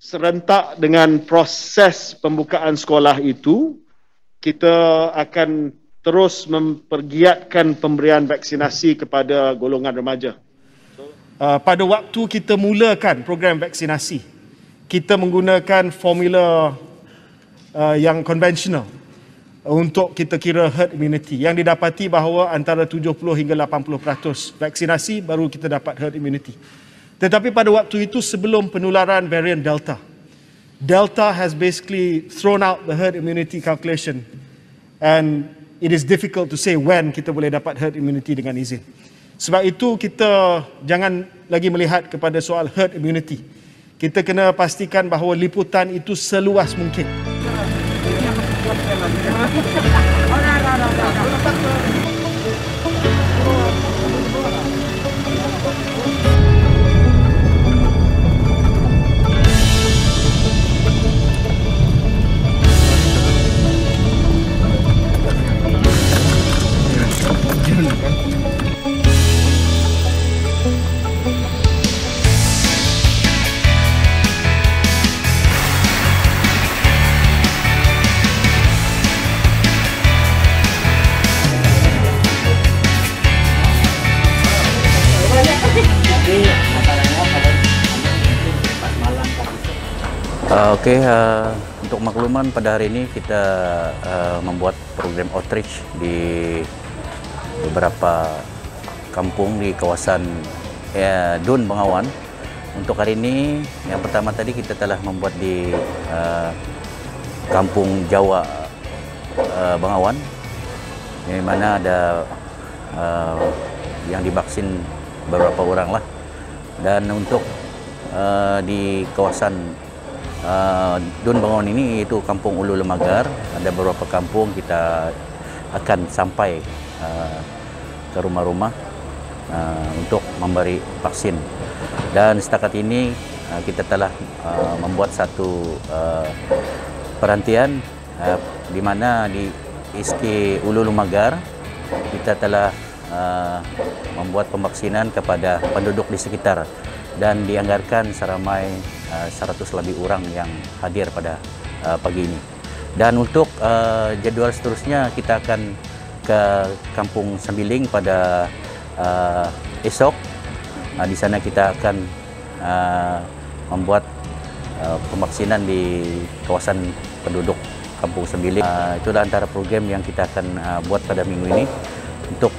serentak dengan proses pembukaan sekolah itu, kita akan terus mempergiatkan pemberian vaksinasi kepada golongan remaja. Pada waktu kita mulakan program vaksinasi, kita menggunakan formula yang konvensional untuk kita kira herd immunity, yang didapati bahawa antara 70 hingga 80% vaksinasi baru kita dapat herd immunity. Tetapi pada waktu itu sebelum penularan varian Delta, Delta has basically thrown out the herd immunity calculation, and it is difficult to say when kita boleh dapat herd immunity dengan izin. Sebab itu kita jangan lagi melihat kepada soal herd immunity. Kita kena pastikan bahawa liputan itu seluas mungkin. Okey, untuk makluman pada hari ini kita membuat program outreach di beberapa kampung di kawasan Dun Bengawan. Untuk hari ini yang pertama tadi kita telah membuat di kampung Jawa Bengawan, di mana ada yang divaksin beberapa orang lah, dan untuk di kawasan Dun Bengawan ini itu kampung Ulu Lumagar, ada beberapa kampung kita akan sampai ke rumah-rumah untuk memberi vaksin. Dan setakat ini kita telah membuat satu perhentian di mana di SK Ulu Lumagar kita telah membuat pembaksinan kepada penduduk di sekitar, dan dianggarkan seramai 100 lebih orang yang hadir pada pagi ini. Dan untuk jadual seterusnya kita akan ke kampung Sumbiling pada esok. Di sana kita akan membuat pembaksinan di kawasan penduduk kampung Sumbiling. Itulah antara program yang kita akan buat pada minggu ini untuk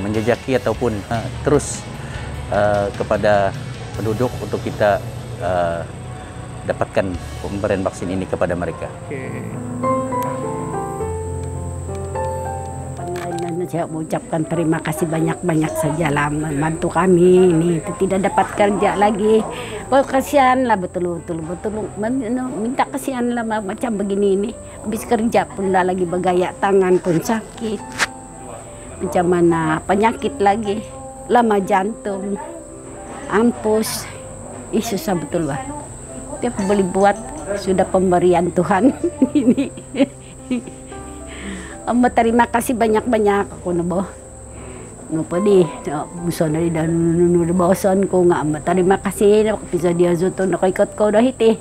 menjejaki ataupun terus kepada penduduk untuk kita dapatkan pemberian vaksin ini kepada mereka. Okay. Saya mengucapkan terima kasih banyak-banyak sajalah membantu kami ini, tidak dapat kerja lagi. Oh, kasihanlah betul-betul minta kasihanlah macam begini ini. Habis kerja pun dah lagi bergaya, tangan pun sakit. Macam mana penyakit lagi, lama jantung, ampus, susah betul lah. Tiap boleh buat sudah pemberian Tuhan ini. Terima kasih banyak-banyak aku nabo. Ngapa di muson dari dan nur bosan ku ngam. Terima kasih aku bisa dia zuto nak ikut kau dah hiti.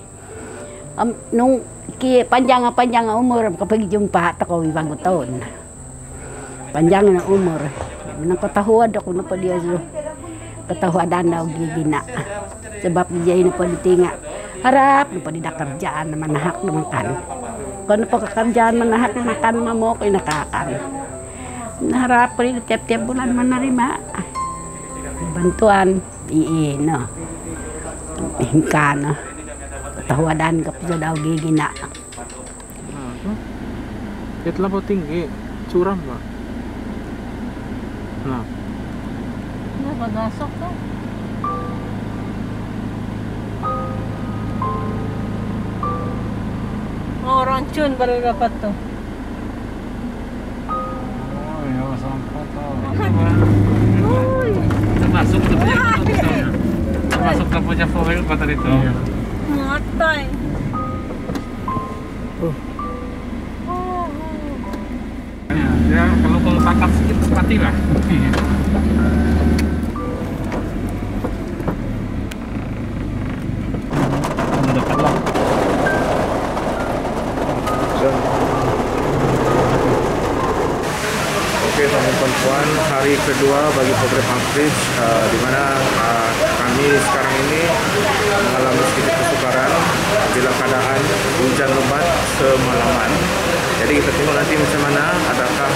Nung ki panjang umur aku pergi jumpa tak kau bang tahun. Panjang na umur. Nang ketahuan aku napa dia zuh. Ketahuan dana gigina. Sebab dia ini pun ditinggal. Harap napa di kerjaan mana hak makan. Kan pekerjaan menahan makan mamok ini kakan. Harap ini tiap-tiap bulan menerima bantuan iino. Hingkan tawadan ke pedau gigi nak. Itlah tinggi curam lah. Nah. Nah bagasok tu. Rancun baru dapat tu. Oh ya, sampai tahu. Termasuk tu punya foto itu. Termasuk tu punya foto itu. Ngatai. Ya, kalau tangkap sedikit mati lah. hari kedua bagi program outreach, di mana kami sekarang ini mengalami sedikit kesukaran bila keadaan hujan lebat semalaman. Jadi kita tengok nanti macam mana, adakah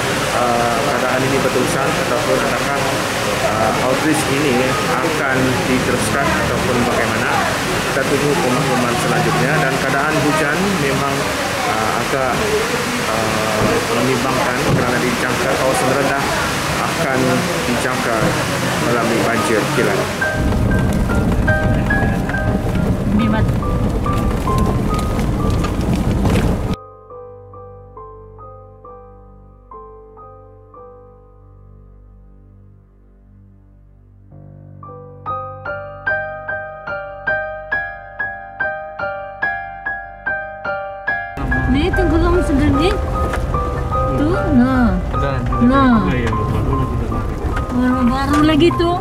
keadaan ini berterusan ataupun adakah outreach ini akan diteruskan ataupun bagaimana. Kita tunggu pengumuman selanjutnya, dan keadaan hujan memang agak menimbangkan kerana dijangka kawasan rendah akan dijangka mengalami banjir kilat. Ni tenggelam segini tu, nah, baru lagi tu.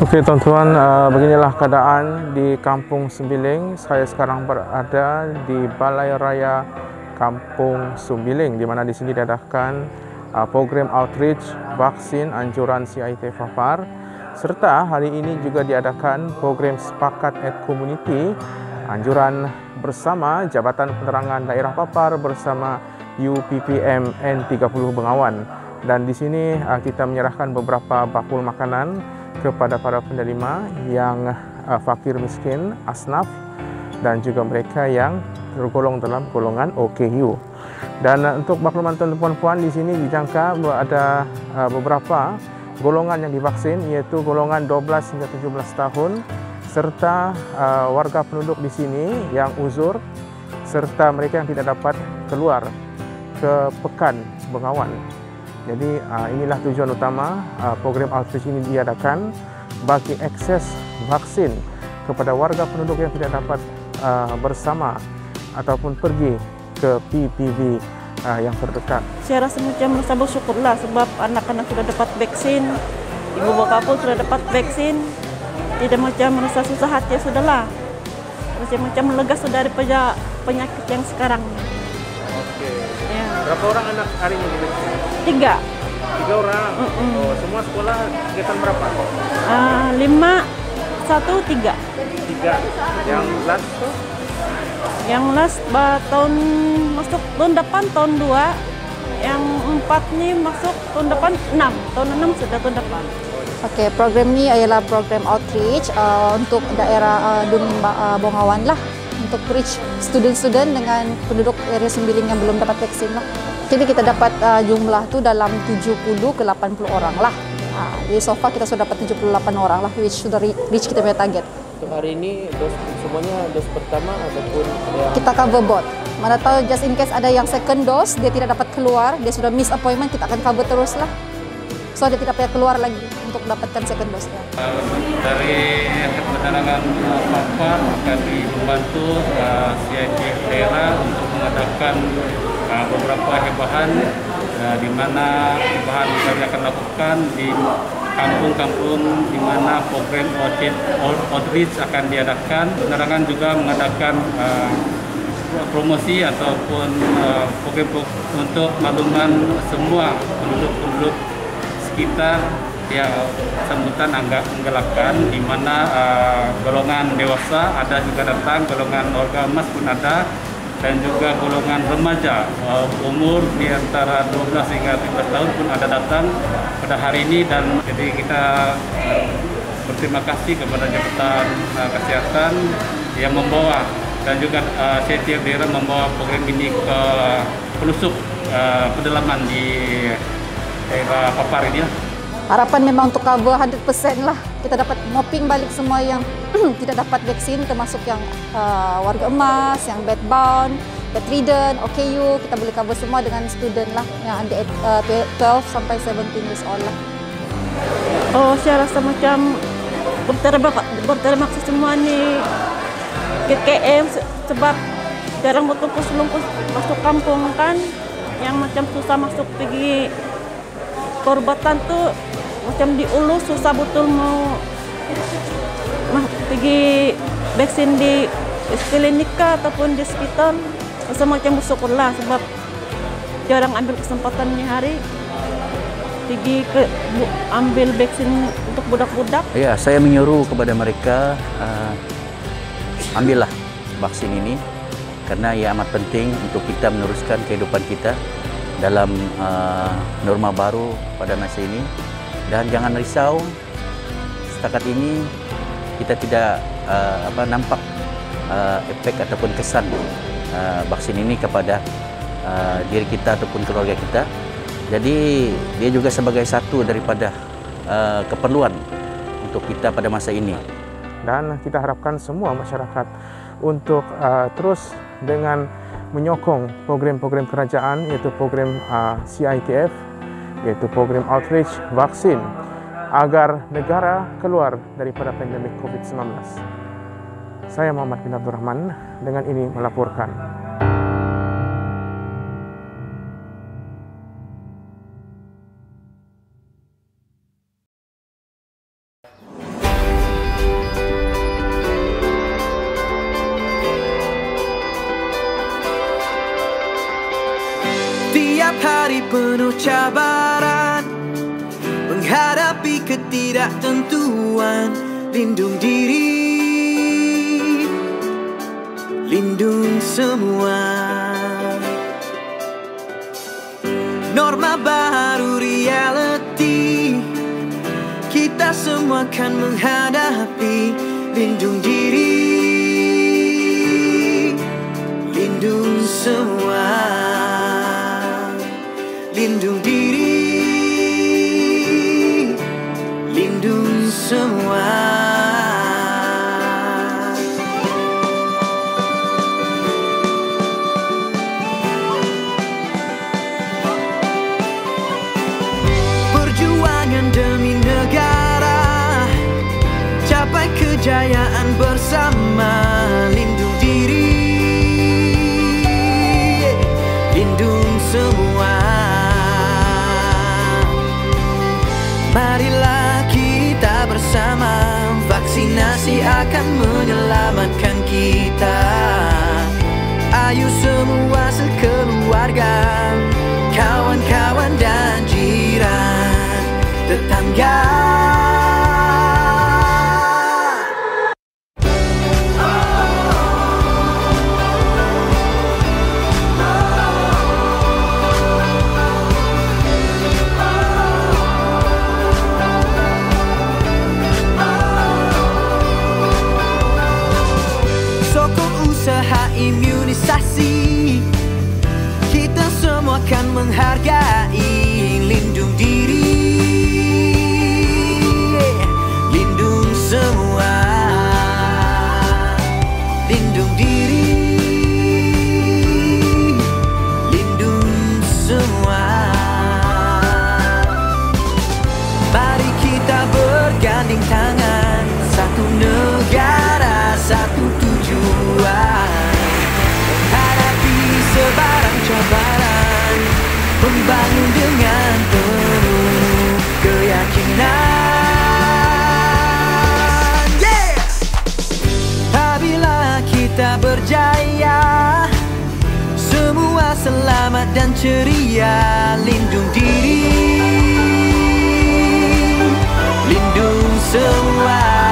Okey tuan-tuan, beginilah keadaan di Kampung Sumbiling. Saya sekarang berada di Balai Raya Kampung Sumbiling, di mana di sini diadakan program outreach vaksin anjuran CITF Papar, serta hari ini juga diadakan program sepakat at community anjuran bersama Jabatan Penerangan Daerah Papar bersama UPPM N30 Bengawan. Dan di sini kita menyerahkan beberapa bakul makanan kepada para penerima yang fakir miskin, asnaf, dan juga mereka yang tergolong dalam golongan OKU. Dan untuk makluman tuan-tuan dan puan, di sini dijangka ada beberapa golongan yang divaksin, iaitu golongan 12 hingga 17 tahun, serta warga penduduk di sini yang uzur, serta mereka yang tidak dapat keluar ke Pekan Bengawan. Jadi inilah tujuan utama program outreach ini diadakan, bagi akses vaksin kepada warga penduduk yang tidak dapat bersama ataupun pergi ke PPB yang terdekat. Saya rasa macam merasa bersyukurlah sebab anak-anak sudah dapat vaksin, ibu bapa pun sudah dapat vaksin, tidak macam merasa susah hati, ya sudahlah. Macam lega sudah daripada penyakit yang sekarang. Okey. Ya. Berapa orang anak hari ini divaksin? 3 orang. Oh, semua sekolah kegiatan berapa? 5, 1, 3. Yang last tu? Yang last tahun masuk tahun depan tahun 2, yang 4 ni masuk tahun depan 6, tahun 6 sudah tahun depan. Okey, program ni ialah program outreach untuk daerah Bengawan lah, untuk reach student-student dengan penduduk area Sumbiling yang belum dapat vaksin lah. Jadi kita dapat jumlah tu dalam 70 ke 80 orang lah. Jadi so far kita sudah dapat 78 orang lah, which sudah reach kita punya target. Hari ini semuanya dos pertama ataupun yang... Kita cover both. Mana tahu just in case ada yang second dose, dia tidak dapat keluar, dia sudah miss appointment, kita akan cover terus lah. So dia tidak payah keluar lagi untuk dapatkan second dose -nya. Dari Penerangan Papar kami membantu CITF daerah untuk mengadakan beberapa hebahan, di mana hebahan kami akan lakukan di kampung-kampung di mana program outreach akan diadakan. Penerangan juga mengadakan promosi ataupun program untuk makluman semua penduduk-penduduk sekitar ya, sambutan agak menggalakkan, di mana golongan dewasa ada juga datang, golongan warga emas pun ada, dan juga golongan remaja umur di antara 12 hingga 13 tahun pun ada datang pada hari ini. Dan jadi kita berterima kasih kepada Jabatan Kesehatan yang membawa, dan juga CITF daerah membawa program ini ke pelusuk pedalaman di daerah Papar ini. Harapan memang untuk cover 100% lah. Kita dapat mopping balik semua yang tidak dapat vaksin, termasuk yang warga emas, yang bedbound, bedridden, OKU. Kita boleh cover semua dengan student lah, yang under 12 sampai 17 years old lah. Oh, saya rasa macam berterima kasih semua ni KKM, sebab jarang bertungkus-tungkus masuk kampung kan, yang macam susah masuk pergi. Korban tu macam di Ulu susah betul mau pergi vaksin di klinik ataupun di sekitar, semacam bersyukurlah sebab jarang ambil kesempatannya hari pergi ke ambil vaksin untuk budak-budak. Ya, saya menyuruh kepada mereka ambillah vaksin ini karena ia amat penting untuk kita meneruskan kehidupan kita dalam norma baru pada masa ini. Dan jangan risau, setakat ini kita tidak nampak efek ataupun kesan vaksin ini kepada diri kita ataupun keluarga kita. Jadi dia juga sebagai satu daripada keperluan untuk kita pada masa ini. Dan kita harapkan semua masyarakat untuk terus dengan menyokong program-program kerajaan, yaitu program CITF, yaitu program outreach vaksin, agar negara keluar daripada pandemi COVID-19. Saya Muhammad bin Abdul Rahman, dengan ini melaporkan. Hari penuh cabaran, menghadapi ketidaktentuan, lindung diri, lindung semua. Norma baru reality, kita semua akan menghadapi, lindung diri, lindung semua. Lindung diri, lindung semua. Perjuangan demi negara, capai kejayaan bersama. Lindung diri, lindung semua. Marilah kita bersama, vaksinasi akan menyelamatkan kita. Ayo semua sekeluarga, kawan-kawan dan jiran, tetangga. Imunisasi, kita semua akan menghargai, lindung diri, lindung semua. Lindung diri, lindung semua. Mari kita berganding tangan, satu negara, satu tujuan. Sebarang cabaran, membangun dengan penuh keyakinan. Yeah! Apabila kita berjaya, semua selamat dan ceria. Lindung diri, lindung semua.